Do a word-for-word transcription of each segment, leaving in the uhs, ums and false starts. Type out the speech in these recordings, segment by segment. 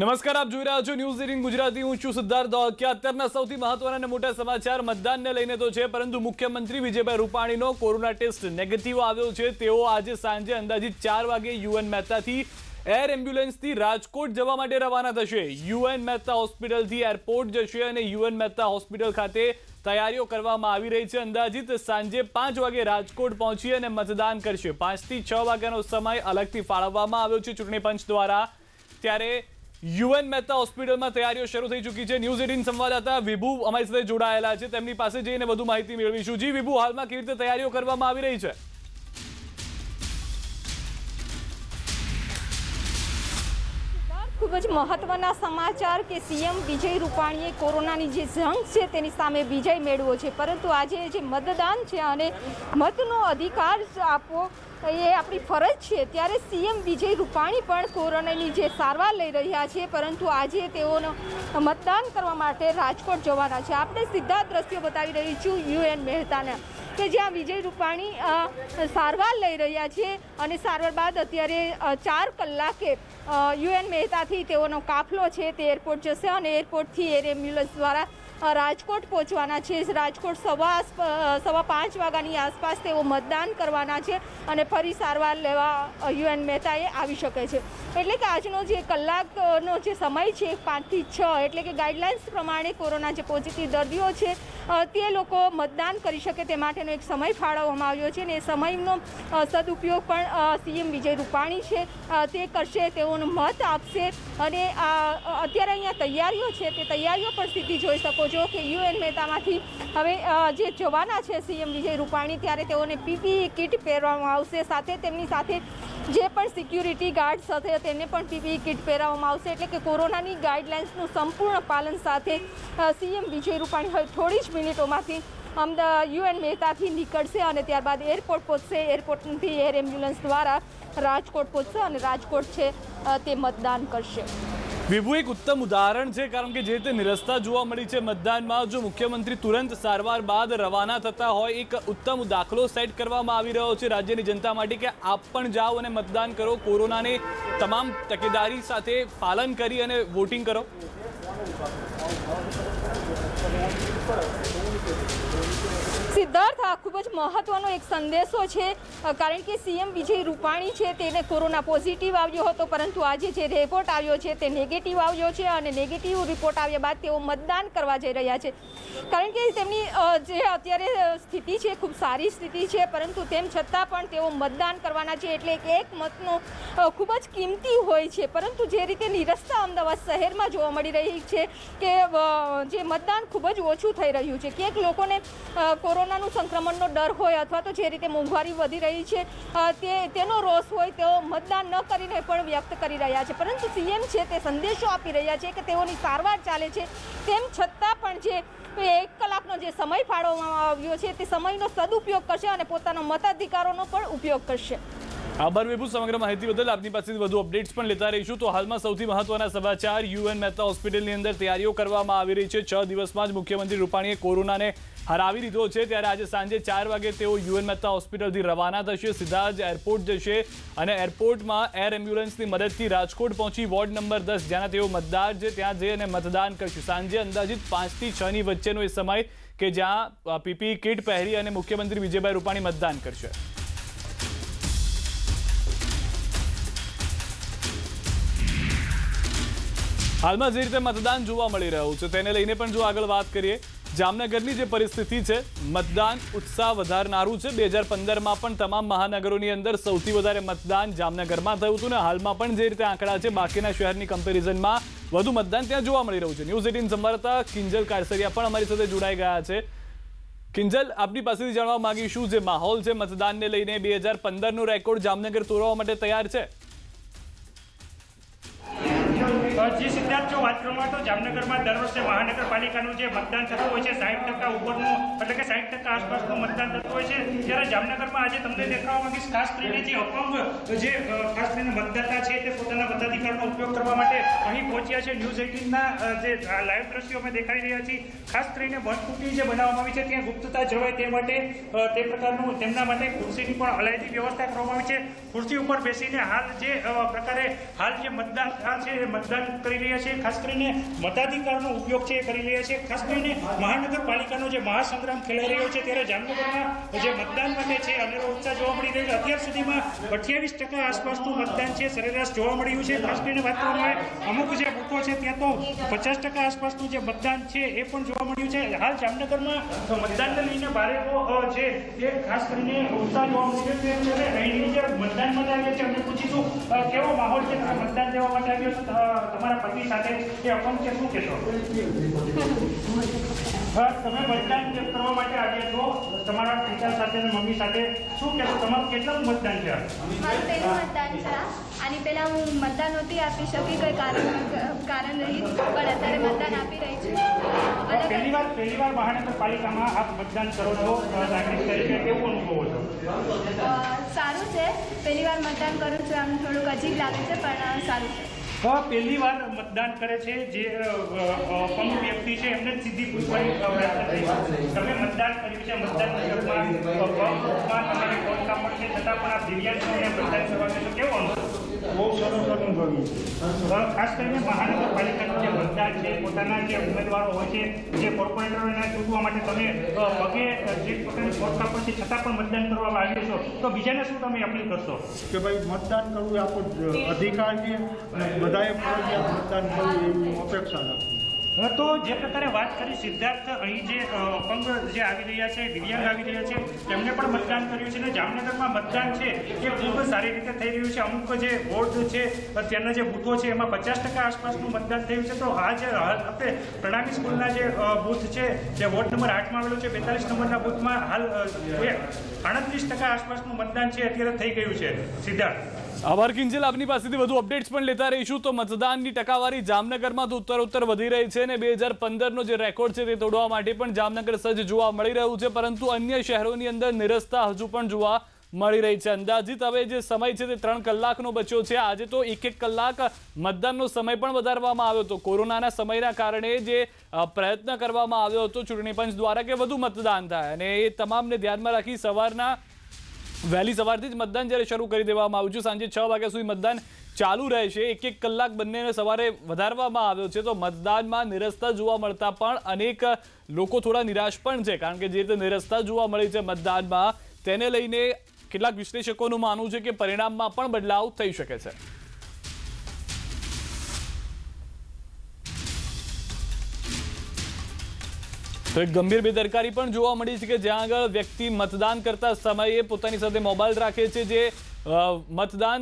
नमस्कार, आप જોઈ રહ્યા છો ન્યૂઝ અઠ્ठाવીસ ગુજરાતી। હું છું સિદ્ધાર્થ। કે અત્યારના સૌથી મહત્વના અને મોટા સમાચાર મતદાનને લઈને તો છે, પરંતુ મુખ્યમંત્રી વિજયભાઈ રૂપાણીનો કોરોના ટેસ્ટ નેગેટિવ આવ્યો છે। તેઓ આજે સાંજે અંદાજિત ચાર વાગે યુએન મહેતાથી એર એમ્બ્યુલન્સથી રાજકોટ જવા માટે રવાના થશે। યુએન મહેતા હોસ્પિટલથી એરપોર્ટ જશે અને યુએન મહેતા હોસ્પિટલ ખાતે તૈયારીઓ કરવામાં આવી રહી છે। અંદાજિત સાંજે પાંચ વાગે રાજકોટ પહોંચી અને મતદાન કરશે। પાંચથી છ વાગ્યાનો સમય અલગથી ફાળવવામાં આવ્યો છે ચૂંટણી પંચ દ્વારા। ત્યારે યુએન મહેતા હોસ્પિટલમાં તૈયારીઓ શરૂ થઈ ચૂકી છે। ન્યૂઝ અઠ્ઠાવીસ સંવાદદાતા વિભુ અમારી સાથે જોડાયેલા છે, તેમની પાસે જઈને વધુ માહિતી મેળવીશું। જી વિભુ, હાલમાં કેવી રીતે તૈયારીઓ કરવામાં આવી રહી છે? ખૂબ જ મહત્વના સમાચાર કે સીએમ વિજય રૂપાણીએ કોરોનાની જે જંગ છે તેની સામે વિજય મેળવ્યો છે, પરંતુ આજે જે મતદાન છે અને મતનો અધિકાર આપવો એ આપણી ફરજ છે, ત્યારે સીએમ વિજય રૂપાણી પણ કોરોનાની જે સારવાર લઈ રહ્યા છે, પરંતુ આજે તેઓનો મતદાન કરવા માટે રાજકોટ જવાના છે। આપણે સીધા દ્રશ્યો બતાવી રહી છું યુએન મહેતાના, કે જ્યાં વિજય રૂપાણી સારવાર લઈ રહ્યા છે અને સારવાર બાદ અત્યારે ચાર કલાકે યુએન મહેતાથી તેઓનો કાફલો છે તે એરપોર્ટ જશે અને એરપોર્ટથી એર એમ્બ્યુલન્સ દ્વારા રાજકોટ પહોંચવાના છે। રાજકોટ સવા સવા પાંચ વાગ્યાની આસપાસ તેઓ મતદાન કરવાના છે અને ફરી સારવાર લેવા યુએન મહેતાએ આવી શકે છે। એટલે કે આજનો જે કલાકનો જે સમય છે પાંચથી છ, એટલે કે ગાઈડલાઇન્સ પ્રમાણે કોરોના જે પોઝિટિવ દર્દીઓ છે તે લોકો મતદાન કરી શકે તે માટેનો એક સમય ફાળવવામાં આવ્યો છે અને એ સમયનો સદુપયોગ પણ સીએમ વિજય રૂપાણી છે તે કરશે, તેઓનો મત આપશે। અને અત્યારે અહીંયા તૈયારીઓ છે તે તૈયારીઓ પણ સીધી જોઈ શકો જો કે યુએન મહેતામાંથી હવે જે જવાના છે સીએમ વિજય રૂપાણી, ત્યારે તેઓને પીપીઈ કિટ પહેરવામાં આવશે, સાથે તેમની સાથે જે પણ સિક્યુરિટી ગાર્ડ્સ હશે તેમને પણ પીપીઈ કિટ પહેરવામાં આવશે। એટલે કે કોરોનાની ગાઈડલાઇન્સનું સંપૂર્ણ પાલન સાથે સીએમ વિજય રૂપાણી હવે થોડી જ મિનિટોમાંથી અમદાવાદ યુએન મહેતાથી નીકળશે અને ત્યારબાદ એરપોર્ટ પહોંચશે, એરપોર્ટથી એર એમ્બ્યુલન્સ દ્વારા રાજકોટ પહોંચશે અને રાજકોટ છે તે મતદાન કરશે। વિભુ, એક ઉત્તમ ઉદાહરણ છે, કારણ કે જે રીતે નિરસ્તા જોવા મળી છે મતદાનમાં, જો મુખ્યમંત્રી તુરંત સારવાર બાદ રવાના થતા હોય, એક ઉત્તમ દાખલો સેટ કરવામાં આવી રહ્યો છે રાજ્યની જનતા માટે કે આપ પણ જાઓ અને મતદાન કરો, કોરોનાને તમામ તકેદારી સાથે પાલન કરી અને વોટિંગ કરો। સિદ્ધાર્થ, આ ખૂબ જ મહત્વનો એક સંદેશો છે, કારણ કે સીએમ વિજય રૂપાણી છે તેને કોરોના પોઝિટિવ આવ્યો હતો, પરંતુ આજે જે રિપોર્ટ આવ્યો છે તે નેગેટિવ આવ્યો છે અને નેગેટિવ રિપોર્ટ આવ્યા બાદ તેઓ મતદાન કરવા જઈ રહ્યા છે, કારણ કે તેમની જે અત્યારે સ્થિતિ છે ખૂબ સારી સ્થિતિ છે, પરંતુ તેમ છતાં પણ તેઓ મતદાન કરવાના છે। એટલે એક મતનો ખૂબ જ કિંમતી હોય છે, પરંતુ જે રીતે નિરસ્તા અમદાવાદ શહેરમાં જોવા મળી રહી છે કે જે મતદાન ખૂબ જ ઓછું થઈ રહ્યું છે, ક્યાંક લોકોને કોરોનાનું સંક્રમણનો ડર હોય અથવા તો જે રીતે મોંઘવારી વધી રહી છે તે તેનો રોષ હોય, તેઓ મતદાન ન કરીને પણ વ્યક્ત કરી રહ્યા છે, પરંતુ સીએમ છે તે સંદેશો આપી રહ્યા છે કે તેઓની સારવાર ચાલે છે, તેમ છતાં પણ જે એક કલાકનો જે સમય ફાળવવામાં આવ્યો છે તે સમયનો સદુપયોગ કરશે અને પોતાના મતાધિકારોનો પણ ઉપયોગ કરશે। આભાર વિભુ, સમગ્ર માહિતી બદલ। આપની પાસેથી વધુ અપડેટ્સ પણ લેતા રહીશું। તો હાલમાં સૌથી મહત્વના સમાચાર, યુએન મહેતા હોસ્પિટલની અંદર તૈયારીઓ કરવામાં આવી રહી છે। છ દિવસમાં જ મુખ્યમંત્રી રૂપાણીએ કોરોનાને હરાવી દીધો છે, ત્યારે આજે સાંજે ચાર વાગે તેઓ યુએન મહેતા હોસ્પિટલથી રવાના થશે, સીધા જ એરપોર્ટ જશે અને એરપોર્ટમાં એર એમ્બ્યુલન્સની મદદથી રાજકોટ પહોંચી વોર્ડ નંબર દસ જ્યાં તેઓ મતદાર છે ત્યાં જઈ અને મતદાન કરશે। સાંજે અંદાજિત પાંચથી છની વચ્ચેનો એ સમય કે જ્યાં પીપી કિટ પહેરી અને મુખ્યમંત્રી વિજયભાઈ રૂપાણી મતદાન કરશે। હાલમાં જે રીતે મતદાન જોવા મળી રહ્યું છે તેને લઈને પણ જો આગળ વાત કરીએ, જામનગરની જે પરિસ્થિતિ છે, મતદાન ઉત્સાહ વધારનારું છે। બે હજાર પંદરમાં પણ તમામ મહાનગરોની અંદર સૌથી વધારે મતદાન જામનગરમાં થયું હતું ને હાલમાં પણ જે રીતે આંકડા છે બાકીના શહેરની કમ્પેરિઝનમાં વધુ મતદાન ત્યાં જોવા મળી રહ્યું છે। ન્યૂઝ અઠ્ઠાવીસ સંવાદદાતા કિંજલ કારસરિયા પણ અમારી સાથે જોડાઈ ગયા છે। કિંજલ, આપની પાસેથી જાણવા માંગીશું, જે માહોલ છે મતદાનને લઈને, બે હજાર પંદરનો રેકોર્ડ જામનગર તોડવા માટે તૈયાર છે? જી સિદ્ધાર્થ, જો વાત કરવામાં આવે તો જામનગરમાં દર વર્ષે મહાનગરપાલિકાનું જે મતદાન થતું હોય છે સાઠ ટકા ઉપરનું, એટલે કે સાઠ ટકા આસપાસનું મતદાન થતું હોય છે, ત્યારે જામનગરમાં આજે તમને દેખાવા માંગીશ ખાસ કરીને જે અપંગ જે ખાસ કરીને મતદાતા છે તે પોતાના મતાધિકારનો ઉપયોગ કરવા માટે અહીં પહોંચ્યા છે। ન્યૂઝ અઠ્ઠાવીસના જે લાઈવ દ્રશ્યો અમે દેખાઈ રહ્યા છીએ, ખાસ કરીને મતકુટી જે બનાવવામાં આવી છે ત્યાં ગુપ્તતા જળવાય તે માટે તે પ્રકારનું તેમના માટે ખુરશીની પણ અલાયદી વ્યવસ્થા કરવામાં આવી છે। ખુરશી ઉપર બેસીને હાલ જે પ્રકારે હાલ જે મતદાન છે એ મતદાન કરી રહ્યા છે, ખાસ કરીને મતાધિકારનો ઉપયોગ છે એ કરી રહ્યા છે, ખાસ કરીને મહાનગરપાલિકાનો જે મહાસંગ્રામ ખેલાઈ રહ્યો છે ત્યારે જામનગરમાં જે મતદાન માટે છે અનેરો ઉત્સાહ જોવા મળી રહ્યો છે. અત્યાર સુધીમાં અઠ્યાવીસ ટકા આસપાસનું મતદાન છે સરેરાશ જોવા મળ્યું છે. ખાસ કરીને વાત કરવામાં આવે અમુક જે બુથો છે ત્યાં તો પચાસ ટકા આસપાસનું જે મતદાન છે એ પણ જોવા મળ્યું છે. હાલ જામનગરમાં મતદાનને લઈને બાળકો છે તે ખાસ કરીને ઉત્સાહ જોવા મળી રહ્યો છે. અહીંની જે મતદાન માટે આવ્યા છે અમને પૂછીશું કેવો માહોલ છે, તમે મતદાન દેવા માટે આવ્યો છો તમારા પતિ સાથે કે અપંગ છે, શું કહેશો? તમે મતદાન કરવા માટે આવ્યા છો તમારા પિતા સાથે મમ્મી સાથે, શું કહેશો? તમારું કેટલાનું મતદાન છે? મારું પહેલું મતદાન છે. આની પહેલાં હું મતદાન નહોતી આપી શકી કંઈ કારણ કારણ રહી, પણ અત્યારે મતદાન આપી રહી છું. પહેલી વાર પહેલી વાર મહાનગરપાલિકામાં આપ મતદાન કરો છો નાગરિક તરીકે, કેવું અનુભવો છો? સારું છે, પહેલી વાર મતદાન કરું છું, આમ થોડુંક અજીબ લાગે છે પણ સારું છે. પહેલી વાર મતદાન કરે છે જે અપંગ વ્યક્તિ છે એમને સીધી પૂછવાની તમે મતદાન કર્યું છે, મતદાન છે છતાં પણ આ દિવ્યાંગને મતદાન કરવા છે તો કેવો અનુભવ? બહુ સરસ અનુભવ્યું. ખાસ કરીને મહાનગરપાલિકાનું જે મતદાન છે પોતાના જે ઉમેદવારો હોય છે જે કોર્પોરેટરોને ચૂંટવા માટે તમે પગે જે પોતાની ઓળખાપણ છે છતાં પણ મતદાન કરવામાં આવ્યું છો તો બીજાને શું તમે અપીલ કરશો? કે ભાઈ મતદાન કરવું એ આપણો અધિકાર છે, બધાએ ફરજિયાત મતદાન કરવું એવી અપેક્ષા રાખું. તો જે પ્રકારે વાત કરી સિદ્ધાર્થ, અહીં જે અપંગ જે આવી રહ્યા છે દિવ્યાંગ આવી રહ્યા છે એમને પણ મતદાન કર્યું છે અને જામનગરમાં મતદાન છે એ ખૂબ સારી રીતે થઈ રહ્યું છે. અમુક જે વોર્ડ છે ત્યાંના જે બૂથો છે એમાં પચાસ ટકા આસપાસનું મતદાન થયું છે. તો આ જે આપણે પ્રણામી સ્કૂલના જે બૂથ છે જે વોર્ડ નંબર આઠમાં આવેલું છે બેતાલીસ નંબરના બૂથમાં હાલ આડત્રીસ ટકા આસપાસનું મતદાન છે અત્યારે થઈ ગયું છે. સિદ્ધાર્થ આભાર કિંજલ, આપની પાસેથી વધુ અપડેટ્સ પણ લેતા રહીશું. તો મતદાનની ટકાવારી જામનગરમાં તો ઉત્તરોત્તર વધી રહી છે અને બે હજાર પંદરનો જે રેકોર્ડ છે તે તોડવા માટે પણ જામનગર સજ્જ જોવા મળી રહ્યું છે, પરંતુ અન્ય શહેરોની અંદર નિરસ્તા હજુ પણ જોવા મળી રહી છે. અંદાજિત હવે જે સમય છે તે ત્રણ કલાકનો બચ્યો છે. આજે તો એક એક કલાક મતદાનનો સમય પણ વધારવામાં આવ્યો હતો. કોરોનાના સમયના કારણે જે પ્રયત્ન કરવામાં આવ્યો હતો ચૂંટણી પંચ દ્વારા કે વધુ મતદાન થાય, અને એ તમામને ધ્યાનમાં રાખી સવારના વહેલી સવારથી જ મતદાન જ્યારે શરૂ કરી દેવામાં આવ્યું છે. સાંજે છ વાગ્યા સુધી મતદાન ચાલુ રહેશે. એક એક કલાક બંનેને સવારે વધારવામાં આવ્યો છે. તો મતદાનમાં નિરસ્તા જોવા મળતા પણ અનેક લોકો થોડા નિરાશ પણ છે, કારણ કે જે રીતે નિરસ્તા જોવા મળી છે મતદાનમાં તેને લઈને કેટલાક વિશ્લેષકોનું માનવું છે કે પરિણામમાં પણ બદલાવ થઈ શકે છે. તો એક ગંભીર બેદરકારી પણ જોવા મળી છે કે જ્યાં આગળ વ્યક્તિ મતદાન કરતા સમયે પોતાની સાથે મોબાઈલ રાખે છે, જે મતદાન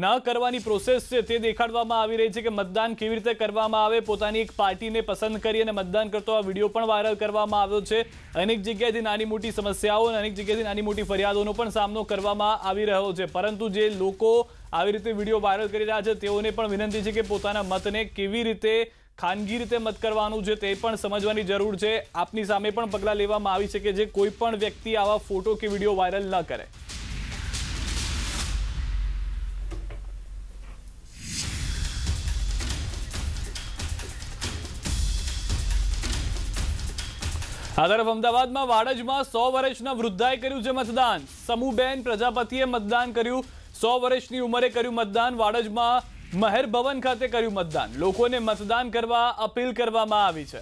ન કરવાની પ્રોસેસ છે તે દેખાડવામાં આવી રહી છે કે મતદાન કેવી રીતે કરવામાં આવે. પોતાની એક પાર્ટીને પસંદ કરી અને મતદાન કરતો આ વિડીયો પણ વાયરલ કરવામાં આવ્યો છે. અનેક જગ્યાએથી નાની મોટી સમસ્યાઓ અને અનેક જગ્યાએથી નાની મોટી ફરિયાદોનો પણ સામનો કરવામાં આવી રહ્યો છે, પરંતુ જે લોકો આવી રીતે વિડીયો વાયરલ કરી રહ્યા છે તેઓને પણ વિનંતી છે કે પોતાના મતને કેવી રીતે ખાનગી રીતે મત કરવાનું છે તે પણ સમજવાની જરૂર છે. આપની સામે પણ પગલાં લેવામાં આવી છે કે જે કોઈ પણ વ્યક્તિ આવા ફોટો કે વિડીયો વાયરલ ન કરે. આ તરફ અમદાવાદમાં વાડજમાં સો વર્ષના વૃદ્ધાએ કર્યું છે મતદાન. સમૂહબેન પ્રજાપતિએ મતદાન કર્યું, સો વર્ષની ઉંમરે કર્યું મતદાન. વાડજમાં મહેર ભવન ખાતે કર્યું મતદાન. લોકોને મતદાન કરવા અપીલ કરવામાં આવી છે.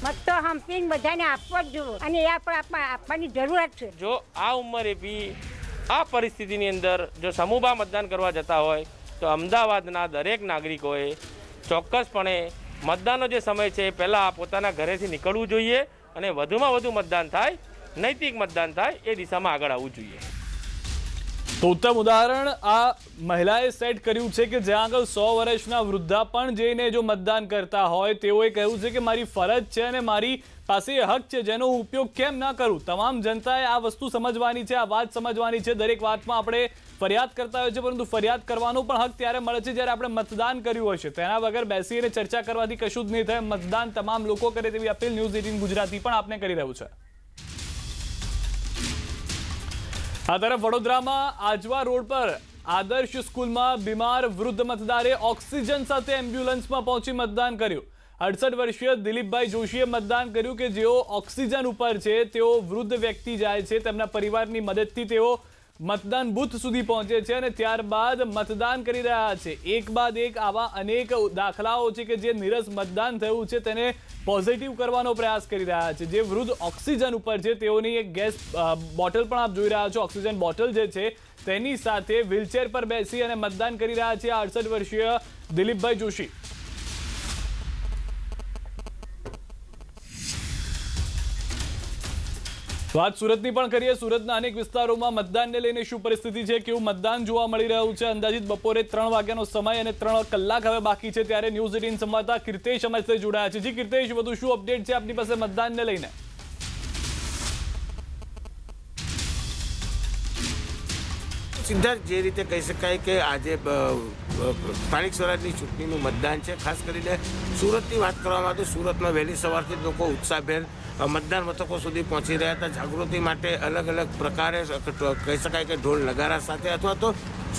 મત તો હમ્પિંગ બધાને આપવો જ જોઈએ અને એ પણ આપવાની જરૂરત છે. જો આ ઉંમરે બી આ પરિસ્થિતિની અંદર જો સમૂહમાં મતદાન કરવા જતા હોય તો અમદાવાદના દરેક નાગરિકોએ ચોક્કસપણે મતદાનનો જે સમય છે એ પહેલાં પોતાના ઘરેથી નીકળવું જોઈએ અને વધુમાં વધુ મતદાન થાય, નૈતિક મતદાન થાય એ દિશામાં આગળ આવવું જોઈએ. તો ઉત્તમ ઉદાહરણ આ મહિલાએ સેટ કર્યું છે કે જ્યાં આગળ સો વર્ષના વૃદ્ધા પણ જઈને જો મતદાન કરતા હોય તેઓએ કહ્યું છે કે મારી ફરજ છે અને મારી પાસે હક છે, જેનો ઉપયોગ કેમ ના કરું. તમામ જનતાએ આ વસ્તુ સમજવાની છે, આ વાત સમજવાની છે. દરેક વાતમાં આપણે ફરિયાદ કરતા હોય છે, પરંતુ ફરિયાદ કરવાનો પણ હક ત્યારે મળે છે જ્યારે આપણે મતદાન કર્યું હોય છે. તેના વગર બેસીને ચર્ચા કરવાથી કશું જ નહીં થાય. મતદાન તમામ લોકો કરે તેવી અપીલ ન્યૂઝ એઇટીન ગુજરાતી પણ આપને કરી રહ્યું છે. આ તરફ વડોદરામાં આજવા રોડ પર આદર્શ સ્કૂલમાં બીમાર વૃદ્ધ મતદારે ઓક્સિજન સાથે એમ્બ્યુલન્સમાં પહોંચી મતદાન કર્યું. अड़सठ वर्षीय दिलीपभाई जोशीए मतदान कर्यु के जेओ ऑक्सिजन उपर छे, तेओ वृद्ध व्यक्ति जाय छे, तेमना परिवारनी मददथी तेओ मतदान बूथ सुधी पहुंचे छे अने त्यारबाद मतदान करी रह्या छे। एक बाद एक आवा अनेक दाखलाओ छे के जे नीरस मतदान थयुं छे तेने पॉजिटिव करवानो प्रयास करी रह्या छे। जे वृद्ध ऑक्सिजन उपर छे तेओनी एक गैस बॉटल पण आप जोई रह्या छो, ऑक्सिजन बॉटल जे छे तेनी साथे व्हीलचेर पर बेसी अने मतदान करी रह्या छे अड़सठ वर्षीय दिलीपभाई जोशी। बात सूरतनी पण करीए। सूरतना अनेक विस्तारोमां मतदानने लईने शुं परिस्थिति छे, केवुं मतदान जोवा मळी रह्युं छे। अंदाजित बपोरे त्रण वाग्यानो समय अने त्रण कलाक हवे बाकी छे त्यारे न्यूज अठारह संवाददाता कीर्तेश अमारी साथे जोडाया छे। जी कीर्तेश, वधु शुं अपडेट छे आपनी पासे मतदानने लईने? सिद्धार्थ, जे रीते कही शकाय के आजे स्थानिक स्वराजनी चूंटणीनुं मतदान छे। खास करीने सूरतनी वात करवामां आवे तो सूरतमां वहेली सवारथी लोको उत्साहभेर मतदान मथको सुधी पहोंची रह्या हता। जागृति माटे अलग अलग प्रकारे कही शकाय के ढोल नगारा साथे अथवा तो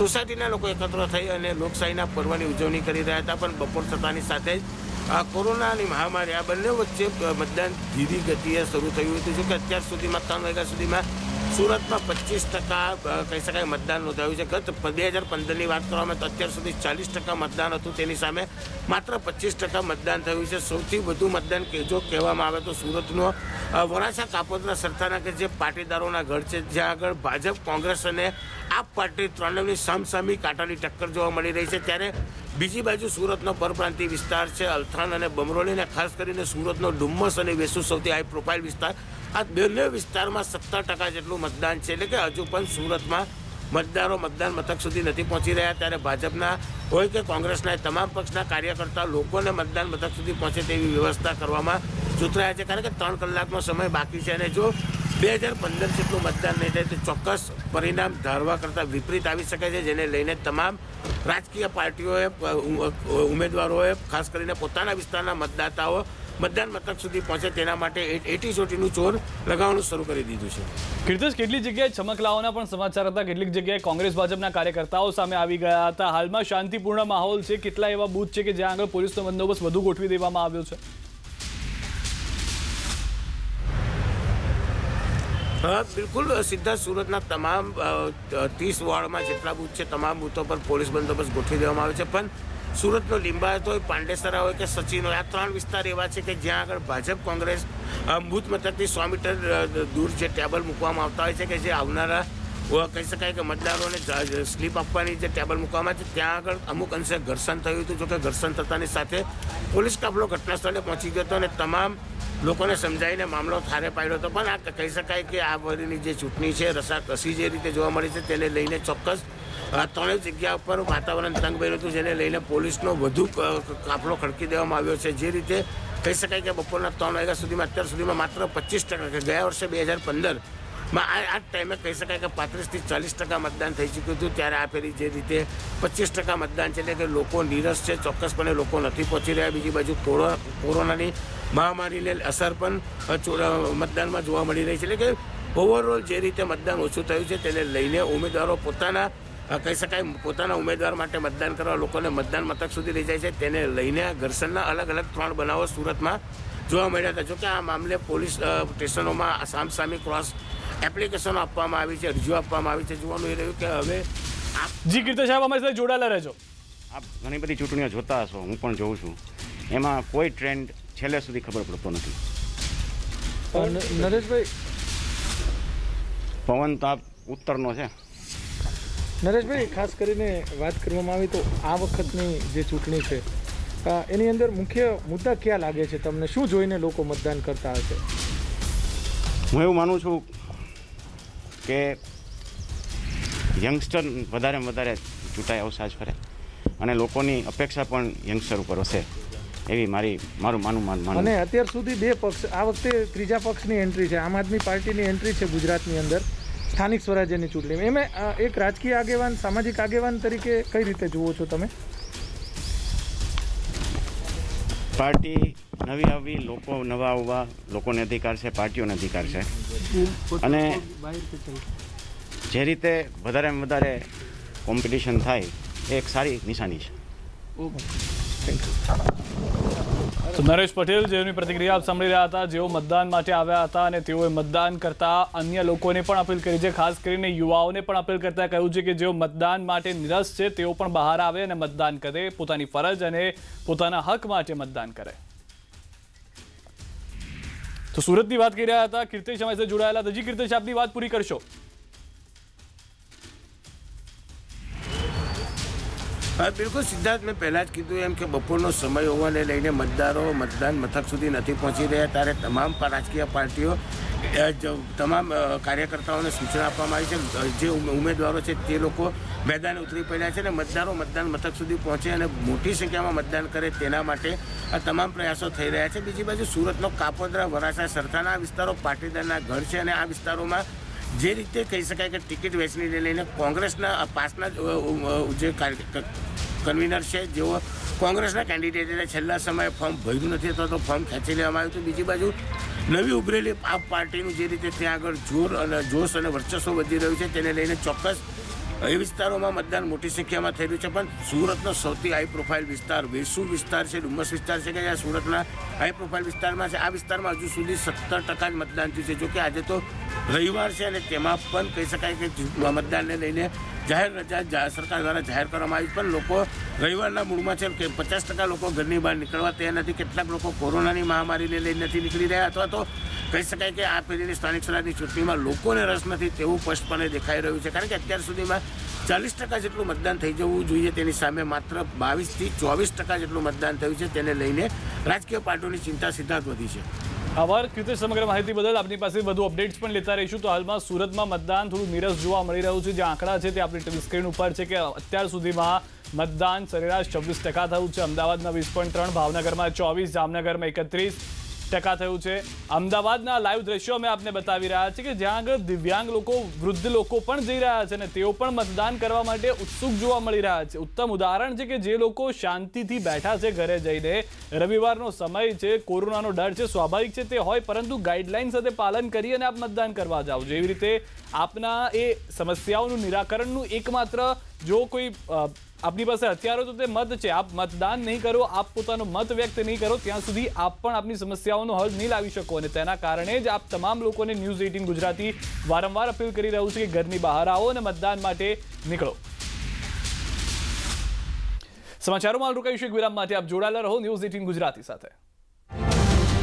सोसायटीना लोको एकत्र थई अने लोकशाहीना पर्वनी उजवणी करी रह्या हता। पण बपोर थतानी साथे आ कोरोनानी महामारी आ बन्ने वच्चे मतदान धीरी गतिए शरू थयुं हतुं। जो के अत्यार सुधीमां ત્રણ વાગ્યા સુધીમાં सूरतમાં પચીસ ટકા કહી શકાય મતદાન નોંધાયું છે। ગત બે હજાર પંદરની વાત કરવામાં તો અત્યાર સુધી ચાલીસ ટકા મતદાન હતું, તેની સામે માત્ર પચીસ ટકા મતદાન થયું છે। સૌથી વધુ મતદાન કે જો કહેવામાં આવે તો સુરતનો વરાછા કાપોદરા સરથાના કે જે પાટીદારોના ઘર છે, જ્યાં આગળ ભાજપ, કોંગ્રેસ અને આપ પાર્ટી ત્રણેયની સામસામી કાંટાની ટક્કર જોવા મળી રહી છે। ત્યારે બીજી બાજુ સુરતનો પરપ્રાંતિય વિસ્તાર છે અલથાણ અને બમરોલીને, ખાસ કરીને સુરતનો ડુમ્મસ અને વેસુ સૌથી હાઈ પ્રોફાઇલ વિસ્તાર। આ બંને વિસ્તારમાં સત્તર ટકા જેટલું મતદાન છે, એટલે કે હજુ પણ સુરતમાં મતદારો મતદાન મથક સુધી નથી પહોંચી રહ્યા। ત્યારે ભાજપના હોય કે કોંગ્રેસના તમામ પક્ષના કાર્યકર્તા લોકોને મતદાન મથક સુધી પહોંચે તેવી વ્યવસ્થા કરવામાં જોતરાયા છે, કારણ કે ત્રણ કલાકનો સમય બાકી છે અને જો બે હજાર પંદર જેટલું મતદાન નહીં થાય તો ચોક્કસ પરિણામ ધારવા કરતાં વિપરીત આવી શકે છે, જેને લઈને તમામ રાજકીય પાર્ટીઓએ, ઉમેદવારોએ ખાસ કરીને પોતાના વિસ્તારના મતદાતાઓ मतदान मथक सुधी पहुंचे तेना माटे एटी सोटीनु जोर लगावनु शुरू करी दीधुं छे। कीर्तिश, केटलीक जग्याए चमकलाओना पण समाचार हता, केटलीक जग्याए कांग्रेस भाजपना कार्यकर्ताओ सामे आवी गया हता। हालमां शांतिपूर्ण माहोल छे, केटला एवा बूथ छे के ज्यां आगळ पोलीसनो बंदोबस्त वधु गोठवी देवामां आव्यो छे? हाँ बिल्कुल सिद्धार्थ, सूरतना तमाम तीस वॉर्डमां जेटला बूथ छे तमाम बूथो पर पोलीस बंदोबस्त गोठवी देवामां आव्यो छे। पण सूरतનો લીંબાયત હોય, પાંડેસરા હોય કે સચિન હોય, આ ત્રણ વિસ્તાર એવા છે કે જ્યાં આગળ ભાજપ, કોંગ્રેસ બૂથ મથકથી સો મીટર દૂર જે ટેબલ મૂકવામાં આવતા હોય છે કે જે આવનારા કહી શકાય કે મતદારોને સ્લીપ આપવાની જે ટેબલ મૂકવામાં છે ત્યાં આગળ અમુક અંશે ઘર્ષણ થયું હતું। જોકે ઘર્ષણ થતાની સાથે પોલીસ કાફલો ઘટનાસ્થળે પહોંચી ગયો હતો અને તમામ લોકોને સમજાવીને મામલો થારે પાડ્યો હતો। પણ આ કહી શકાય કે આ વરીની જે ચૂંટણી છે રસાકસી જે રીતે જોવા મળી છે તેને લઈને ચોક્કસ ત્રણેય જગ્યા ઉપર વાતાવરણ તંગ બન્યું હતું, જેને લઈને પોલીસનો વધુ કાફલો ખડકી દેવામાં આવ્યો છે। જે રીતે કહી શકાય કે બપોરના ત્રણ વાગ્યા સુધીમાં અત્યાર સુધીમાં માત્ર પચીસ ટકા કે ગયા વર્ષે બે હજાર પંદરમાં આ આ ટાઈમે કહી શકાય કે પાંત્રીસથી ચાલીસ ટકા મતદાન થઈ ચૂક્યું હતું, ત્યારે આ ફેરી જે રીતે પચીસ ટકા મતદાન છે એટલે કે લોકો નીરસ છે, ચોક્કસપણે લોકો નથી પહોંચી રહ્યા। બીજી બાજુ કોરોનાની મહામારીને અસર પણ મતદાનમાં જોવા મળી રહી છે, એટલે કે ઓવરઓલ જે રીતે મતદાન ઓછું થયું છે તેને લઈને ઉમેદવારો પોતાના કહી શકાય પોતાના ઉમેદવાર માટે મતદાન કરવા લોકોને મતદાન મથક સુધી લઈ જાય છે, તેને લઈને ઘર્ષણના અલગ અલગ ત્રણ બનાવો સુરતમાં જોવા મળ્યા હતા। જોકે આ મામલે પોલીસ સ્ટેશનોમાં સામસામી ક્રોસ એપ્લિકેશનો આપવામાં આવી છે, અરજીઓ આપવામાં આવી છે। જોવાનું એ રહ્યું કે હવે જી કીર્તિ સાહેબ અમારી સાથે જોડાયેલા રહેજો। આપ ઘણી બધી ચૂંટણીઓ જોતા હશો, હું પણ જોઉં છું, એમાં કોઈ ટ્રેન્ડ છેલ્લે સુધી ખબર પડતો નથી। નરેશભાઈ, પવન તાપ ઉત્તરનો છે। નરેશભાઈ, ખાસ કરીને વાત કરવામાં આવી તો આ વખતની જે ચૂંટણી છે એની અંદર મુખ્ય મુદ્દા ક્યાં લાગે છે તમને? શું જોઈને લોકો મતદાન કરતા હશે? હું એવું માનું છું કે યંગસ્ટર વધારે વધારે ચૂંટાઈ આવશે આજ ફરે, અને લોકોની અપેક્ષા પણ યંગસ્ટર ઉપર હશે એવી મારી મારું માનું માનવું। અને અત્યાર સુધી બે પક્ષ, આ વખતે ત્રીજા પક્ષની એન્ટ્રી છે, આમ આદમી પાર્ટીની એન્ટ્રી છે ગુજરાતની અંદર સ્થાનિક સ્વરાજ્યની ચૂંટણીમાં, એમાં એક રાજકીય આગેવાન, સામાજિક આગેવાન તરીકે કઈ રીતે જુઓ છો તમે? પાર્ટી નવી આવી, લોકો નવા આવવા, લોકોને અધિકાર છે, પાર્ટીઓને અધિકાર છે, અને જે રીતે વધારે વધારે કોમ્પિટિશન થાય એ એક સારી નિશાની છે। तो नरेश पटेल जेनी प्रतिक्रिया आप सांभी रहा था, जो मतदान माटे आव्या था ने तेओए मतदान करता अन्य लोगों ने पण अपील करी छे, खास करीने युवाओने पण अपील करता कह्युं छे के जो मतदान माटे निरस छे तेओ पण बहार आवे अने मतदान करे, पोतानी फरज अने पोताना हक माटे मतदान करे। तो सूरत की बात करी रहा था, कीर्तेश हमारे जुड़ायेला था। जी कीर्तेश, आपनी बात पूरी करशो। हाँ बिल्कुल सिद्धार्थ, मैं पहला ज कीधुं एम के बपोरनो समय होवाने लईने मतदारों मतदान मथक सुधी नथी पहोंची रह्या, त्यारे तमाम राजकीय पार्टीओ तमाम कार्यकर्ताओने सूचना आपवामां आवी छे, जे उमेदवारो छे ते लोको मैदाने उतरी पड्या छे, मतदारों मतदान मथक सुधी पहोंचे अने मोटी संख्यामां मतदान करे तेना माटे आ तमाम प्रयासों थई रह्या छे। बीजी बाजु सूरतनो कापोद्रा, वरासा, सरथाना विस्तारों पाटीदारना घर छे अने आ विस्तारोमां जे रीते कही शकाय के टिकिट वेचनीने लईने कोंग्रेसना पासना जे कन्वीनर है, जो कांग्रेस कैंडिडेटे छेल्ला समय फॉर्म भरू नहीं अथवा तो फॉर्म खेची लेवामां आव्युं। तो बीजी बाजू नवी उभरेली आप पार्टी जे रीते त्यां आगळ जोर अने जोश अने वर्चस्व वधी रह्युं छे, तेने लईने चोक्कस ए विस्तारों में मतदान मोटी संख्या में थई रह्युं छे। पण सूरतनो सौथी हाई प्रोफाइल विस्तार वेसू विस्तार है, डुमस विस्तार है कि ज्यां सूरतना हाई प्रोफाइल विस्तार में आ विस्तार में हजू सुधी सत्तर टका ज मतदान थयुं छे। जो कि आज तो रविवार है, तेमां पण कही शकाय के मतदान ने लईने जाहिर रजा सरकार द्वारा जाहिर करवामां आवी, पण लोको रविवारना मूडमां छे के पचास टका लोको घरनी बहार निकळवा तैयार नथी। केटलाक लोको कोरोनानी महामारीने लईने नथी निकळी रह्या अथवा तो कही शकाय के आ पेढीनी स्थानिक स्वराजनी चूंटणीमां लोकोने रस नथी तेवुं स्पष्टपणे देखाई रह्युं छे, कारण के अत्यार सुधीमां चालीस टका जेटलुं मतदान थई जवुं जोईए तेनी सामे मात्र बावीस थी चौवीस टका जेटलुं मतदान थयुं छे, तेने लईने राजकीय पार्टीओनी चिंता सिद्धार्थ वधी छे। आभार कीर्तेश, समग्र माहिती बदल। आपनी पास बधु अपडेट्स पण लेता रहीशुं। तो हाल में सूरत में मतदान थोड़ा नीरस जोवा मळी रह्युं छे, जे आंकड़ा है आपनी टीवी स्क्रीन पर है कि अत्यार सुधी में मतदान सरेराश छब्बीस टका थयुं छे। अमदावाद में वीस पॉइंट तीन, भावनगर में चौवीस, जामनगर में इकत्रीस टका थयुं छे। अमदावादना लाइव दृश्यों में आपने बतावी रह्या छे कि ज्यां आगळ दिव्यांग लोग वृद्ध लोग जई रह्या छे अने तेओ पण मतदान करवा माटे उत्सुक जोवा मळी रह्या छे। उत्तम उदाहरण है कि जे लोग शांतिथी बैठा छे घरे जईने, रविवारनो समय है, कोरोनानो डर है, स्वाभाविक है ते होय, परंतु गाइडलाइन साथे पालन करी अने आप मतदान करवा जाओ। जेवी रीते आपना ए समस्याओनुं निराकरणनुं एकमात्र जो कोई अपनी पास हथियारों तो मत है, आप मतदान नहीं करो, आप पोतानो मत व्यक्त नहीं करो त्यां सुधी आप पण अपनी समस्याओं हल नहीं लावी शको। अने तेना कारणे ज आप तमाम लोगों ने न्यूज एटीन गुजराती वारंवार अपील करी रह्युं छे कि घरनी बहार आओ अने मतदान माटे निकळो। समाचारों में रुकाईशुं, एक विराम माटे आप जोडायेला रहो न्यूज एटीन गुजराती साथे।